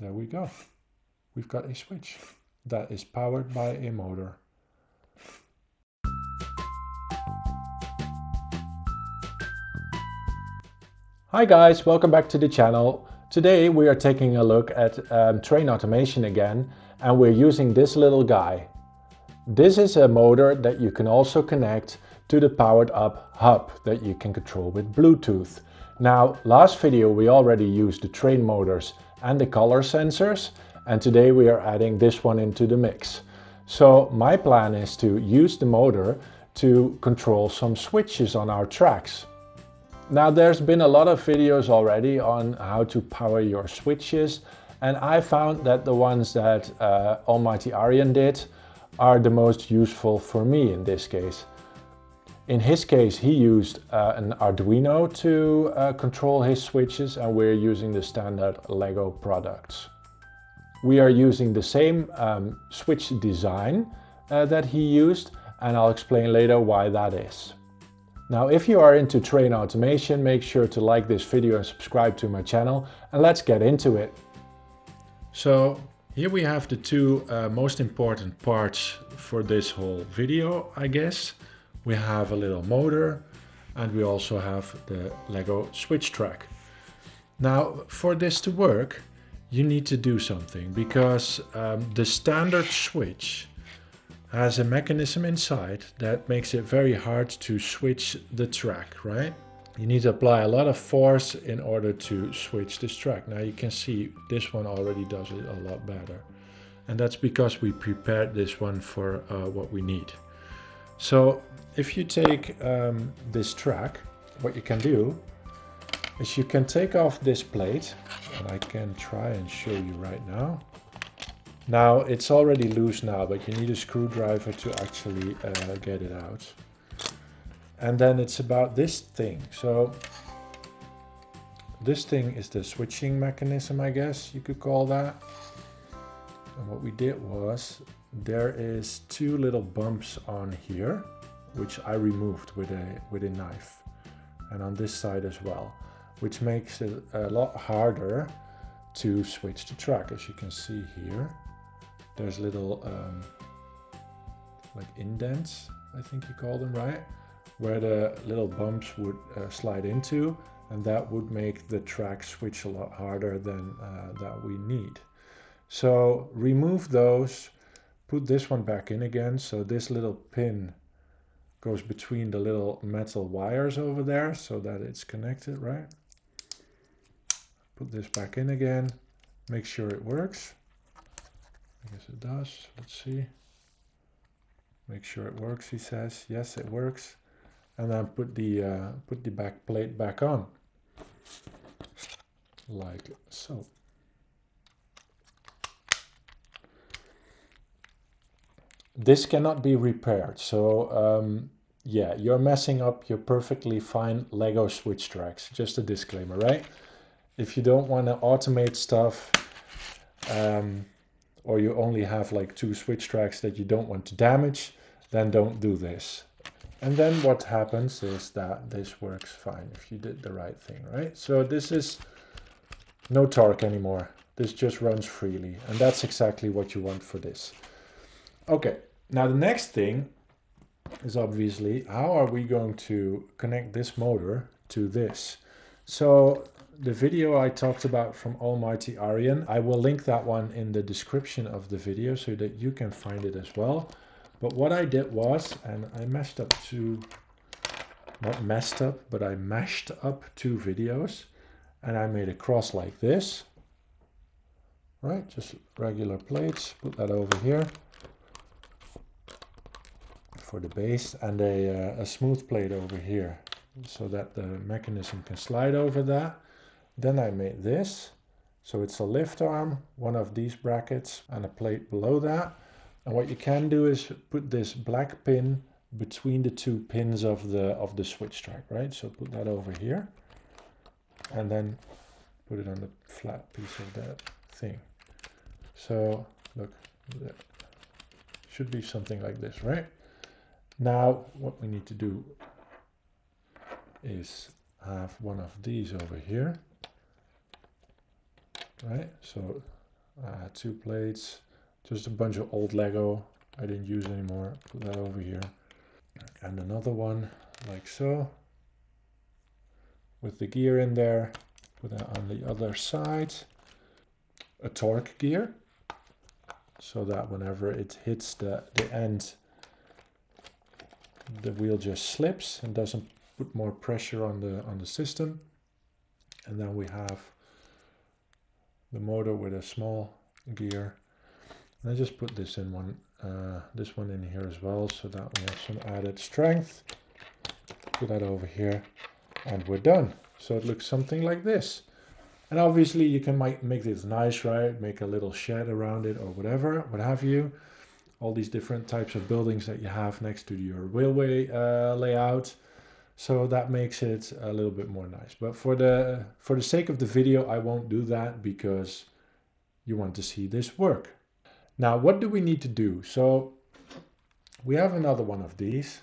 There we go. We've got a switch that is powered by a motor. Hi guys, welcome back to the channel. Today we are taking a look at train automation again, and we're using this little guy. This is a motor that you can also connect to the powered up hub that you can control with Bluetooth. Now, last video we already used the train motors and the color sensors, and today we are adding this one into the mix. So my plan is to use the motor to control some switches on our tracks. Now, there's been a lot of videos already on how to power your switches, and I found that the ones that Almighty Arjen did are the most useful for me in this case. In his case, he used an Arduino to control his switches, and we're using the standard LEGO products. We are using the same switch design that he used, and I'll explain later why that is. Now, if you are into train automation, make sure to like this video and subscribe to my channel, and let's get into it. So, here we have the two most important parts for this whole video, I guess. We have a little motor, and we also have the LEGO switch track. Now, for this to work, you need to do something, because the standard switch has a mechanism inside that makes it very hard to switch the track, right? You need to apply a lot of force in order to switch this track. Now you can see this one already does it a lot better. And that's because we prepared this one for what we need. So if you take this track, what you can do is you can take off this plate, and I can try and show you right now. Now it's already loose now, but you need a screwdriver to actually get it out. And then it's about this thing. So this thing is the switching mechanism, I guess you could call that. And what we did was, there is two little bumps on here, which I removed with a knife, and on this side as well, which makes it a lot harder to switch the track. As you can see here, there's little like indents, I think you call them, right? Where the little bumps would slide into, and that would make the track switch a lot harder than that we need. So remove those, put this one back in again. So this little pin goes between the little metal wires over there so that it's connected, right? Put this back in again, make sure it works. I guess it does, let's see. Make sure it works, he says. Yes, it works. And then put the back plate back on, like so. This cannot be repaired, so yeah, you're messing up your perfectly fine LEGO switch tracks. Just a disclaimer, right? If you don't want to automate stuff, or you only have like two switch tracks that you don't want to damage, then don't do this. And then what happens is that this works fine if you did the right thing, right? So this is no torque anymore. This just runs freely, and that's exactly what you want for this. Okay, now the next thing is obviously, how are we going to connect this motor to this? So the video I talked about from Almighty Arjen, I will link that one in the description of the video so that you can find it as well. But what I did was, and I messed up two, not messed up, but I mashed up two videos, and I made a cross like this, right? Just regular plates, put that over here for the base, and a smooth plate over here so that the mechanism can slide over that. Then I made this, so it's a lift arm, one of these brackets, and a plate below that. And what you can do is put this black pin between the two pins of the switch track, right? So put that over here, and then put it on the flat piece of that thing. So look, there should be something like this, right? Now what we need to do is have one of these over here, right? So two plates, just a bunch of old Lego I didn't use anymore. Put that over here. And another one like so, with the gear in there. Put that on the other side. A torque gear, so that whenever it hits the end, the wheel just slips and doesn't put more pressure on the system. And then we have the motor with a small gear. And I just put this in one, this one in here as well, so that we have some added strength. Put that over here, and we're done. So it looks something like this. And obviously you can make this nice, right? Make a little shed around it or whatever, what have you. All these different types of buildings that you have next to your railway layout. So that makes it a little bit more nice. But for the sake of the video, I won't do that because you want to see this work. Now, what do we need to do? So we have another one of these.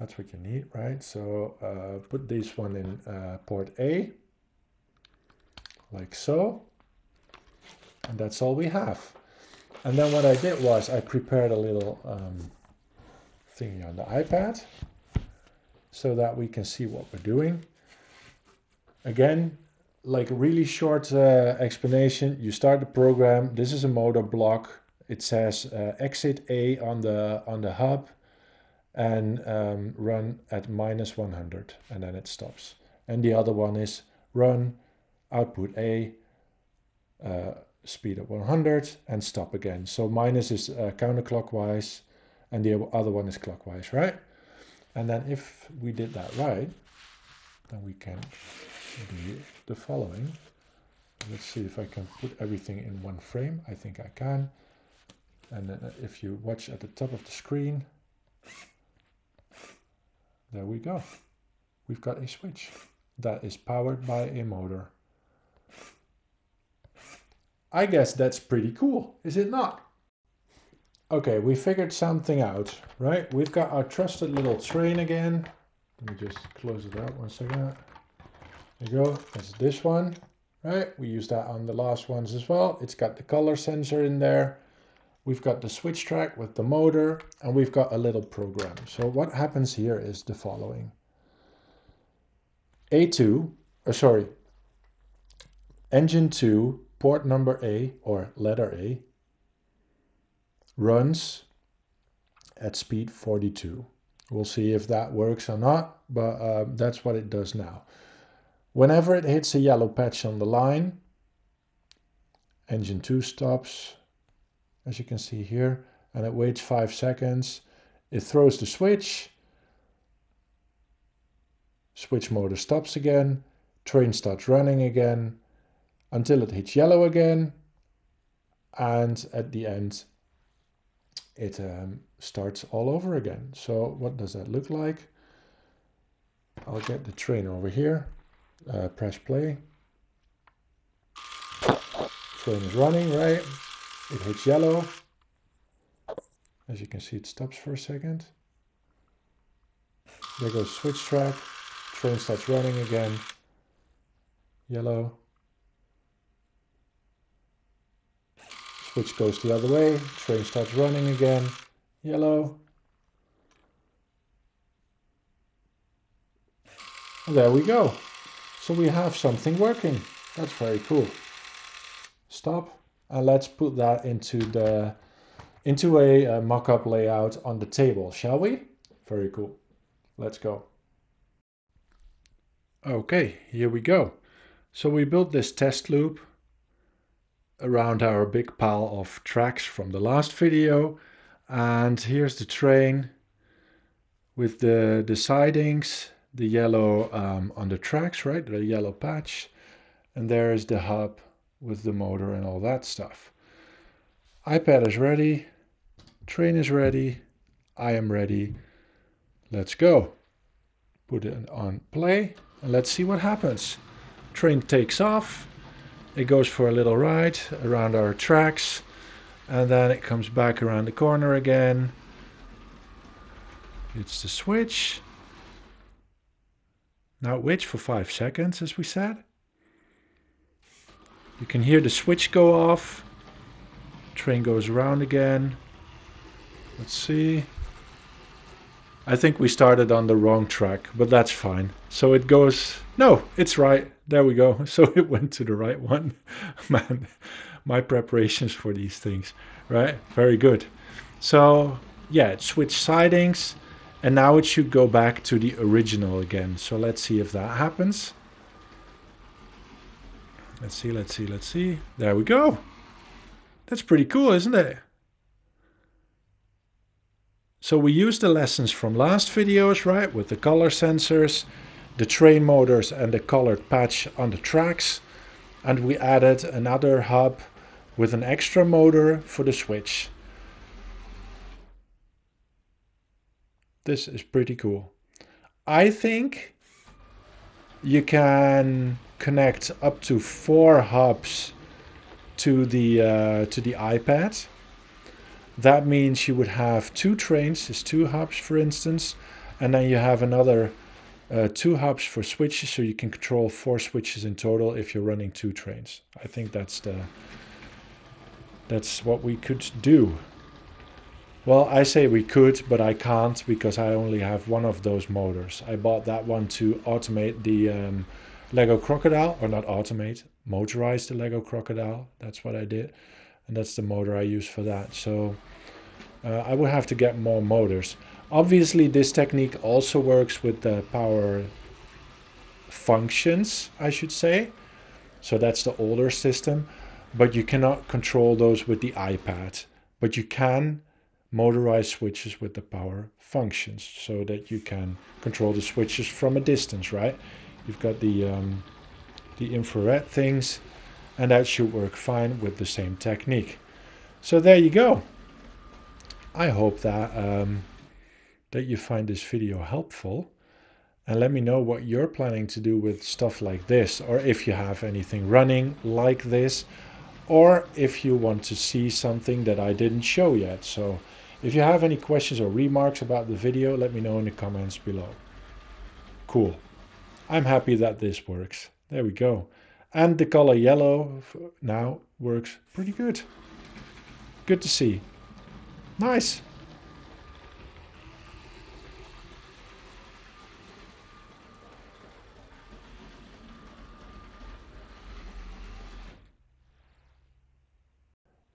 That's what you need, right? So put this one in port A, like so. And that's all we have. And then what I did was I prepared a little thingy on the iPad, so that we can see what we're doing. Again, like a really short explanation, you start the program. This is a motor block. It says exit A on the hub and run at -100, and then it stops. And the other one is run output A, speed at 100 and stop again. So minus is counterclockwise and the other one is clockwise, right? And then if we did that right, then we can do the following. Let's see if I can put everything in one frame. I think I can. And then if you watch at the top of the screen, there we go. We've got a switch that is powered by a motor. I guess that's pretty cool, is it not? Okay, we figured something out, right? We've got our trusted little train again. Let me just close it out 1 second. There you go, it's this one, right? We used that on the last ones as well. It's got the color sensor in there. We've got the switch track with the motor, and we've got a little program. So what happens here is the following. Engine 2, port number A, or letter A, runs at speed 42. We'll see if that works or not, but that's what it does now. Whenever it hits a yellow patch on the line, engine 2 stops, as you can see here, and it waits 5 seconds. It throws the switch, switch motor stops again, train starts running again, until it hits yellow again, and at the end, it starts all over again. So what does that look like? I'll get the train over here, press play. Train is running, right? It hits yellow. As you can see, it stops for a second. There goes switch track. Train starts running again. Yellow. Switch goes the other way, train starts running again, yellow. And there we go. So we have something working. That's very cool. Stop, and let's put that into a mock-up layout on the table, shall we? Very cool. Let's go. Okay, here we go. So we built this test loop around our big pile of tracks from the last video, and here's the train with the sidings, the yellow on the tracks, right, the yellow patch, and there is the hub with the motor and all that stuff. iPad is ready, train is ready, I am ready, let's go. Put it on play and let's see what happens. Train takes off. It goes for a little ride around our tracks, and then it comes back around the corner again. It's the switch. Now it waits for 5 seconds, as we said. You can hear the switch go off. Train goes around again. Let's see. I think we started on the wrong track, but that's fine. So it goes... No, it's right. There we go. So it went to the right one. Man, my preparations for these things. Right? Very good. So, yeah, it switched sidings. And now it should go back to the original again. So let's see if that happens. Let's see. There we go. That's pretty cool, isn't it? So we used the lessons from last videos, right? With the color sensors, the train motors and the colored patch on the tracks. And we added another hub with an extra motor for the switch. This is pretty cool. I think you can connect up to 4 hubs to the iPad. That means you would have 2 trains, there's 2 hubs for instance, and then you have another 2 hubs for switches, so you can control 4 switches in total if you're running 2 trains. I think that's what we could do. Well, I say we could, but I can't because I only have one of those motors. I bought that one to automate the LEGO Crocodile, or not automate, motorize the LEGO Crocodile. That's what I did. And that's the motor I use for that. So I would have to get more motors. Obviously, this technique also works with the power functions, I should say. So that's the older system, but you cannot control those with the iPad, but you can motorized switches with the power functions so that you can control the switches from a distance, right? You've got the infrared things, and that should work fine with the same technique. So there you go. I hope that you find this video helpful, and let me know what you're planning to do with stuff like this, or if you have anything running like this, or if you want to see something that I didn't show yet. So if you have any questions or remarks about the video, let me know in the comments below. Cool. I'm happy that this works. There we go. And the color yellow now works pretty good. Good to see. Nice.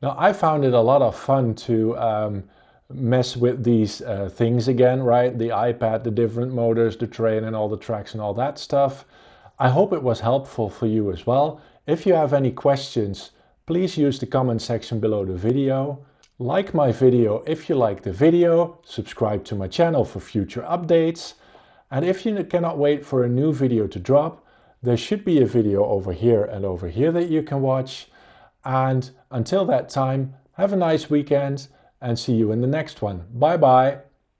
Now, I found it a lot of fun to mess with these things again, right? The iPad, the different motors, the train and all the tracks and all that stuff. I hope it was helpful for you as well. If you have any questions, please use the comment section below the video. Like my video if you like the video, subscribe to my channel for future updates. And if you cannot wait for a new video to drop, there should be a video over here and over here that you can watch. And until that time, have a nice weekend and see you in the next one. Bye bye.